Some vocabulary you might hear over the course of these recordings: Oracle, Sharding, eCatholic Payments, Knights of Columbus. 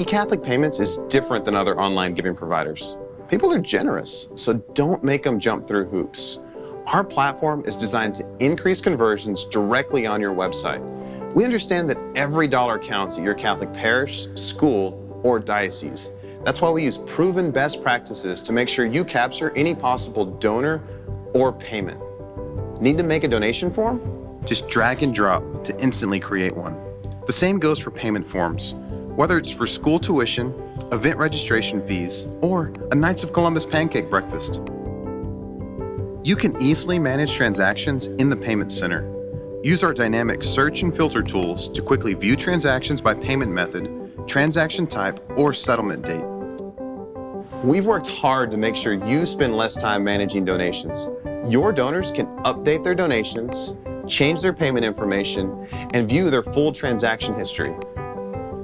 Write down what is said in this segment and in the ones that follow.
eCatholic Payments is different than other online giving providers. People are generous, so don't make them jump through hoops. Our platform is designed to increase conversions directly on your website. We understand that every dollar counts at your Catholic parish, school, or diocese. That's why we use proven best practices to make sure you capture any possible donor or payment. Need to make a donation form? Just drag and drop to instantly create one. The same goes for payment forms. Whether it's for school tuition, event registration fees, or a Knights of Columbus pancake breakfast, you can easily manage transactions in the Payment Center. Use our dynamic search and filter tools to quickly view transactions by payment method, transaction type, or settlement date. We've worked hard to make sure you spend less time managing donations. Your donors can update their donations, change their payment information, and view their full transaction history.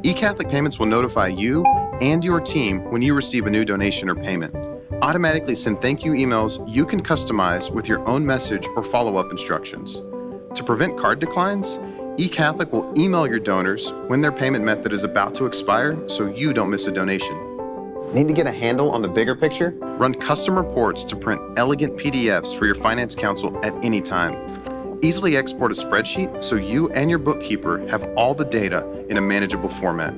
eCatholic Payments will notify you and your team when you receive a new donation or payment. Automatically send thank you emails you can customize with your own message or follow-up instructions. To prevent card declines, eCatholic will email your donors when their payment method is about to expire so you don't miss a donation. Need to get a handle on the bigger picture? Run custom reports to print elegant PDFs for your finance council at any time. Easily export a spreadsheet so you and your bookkeeper have all the data in a manageable format.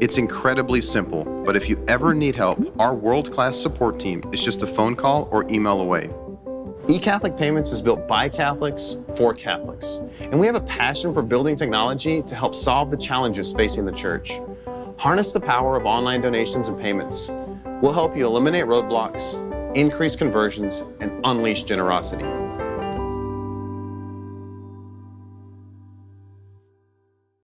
It's incredibly simple, but if you ever need help, our world-class support team is just a phone call or email away. eCatholic Payments is built by Catholics for Catholics, and we have a passion for building technology to help solve the challenges facing the Church. Harness the power of online donations and payments. We'll help you eliminate roadblocks, increase conversions, and unleash generosity.